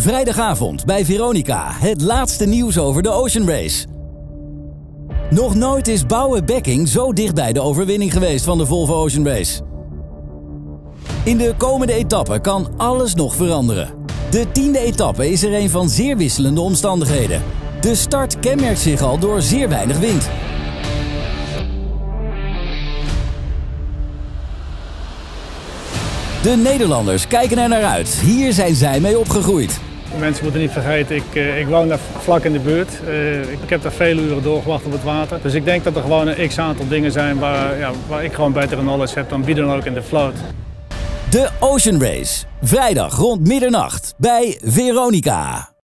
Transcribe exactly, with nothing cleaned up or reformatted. Vrijdagavond bij Veronica, het laatste nieuws over de Ocean Race. Nog nooit is Bouwe Bekking zo dichtbij de overwinning geweest van de Volvo Ocean Race. In de komende etappe kan alles nog veranderen. De tiende etappe is er een van zeer wisselende omstandigheden. De start kenmerkt zich al door zeer weinig wind. De Nederlanders kijken er naar uit. Hier zijn zij mee opgegroeid. Mensen moeten niet vergeten, ik, ik woon daar vlak in de buurt. Uh, ik heb daar vele uren doorgewacht op het water. Dus ik denk dat er gewoon een x-aantal dingen zijn waar, ja, waar ik gewoon betere knowledge heb dan wie dan ook in de vloot. De Ocean Race, vrijdag rond middernacht bij Veronica.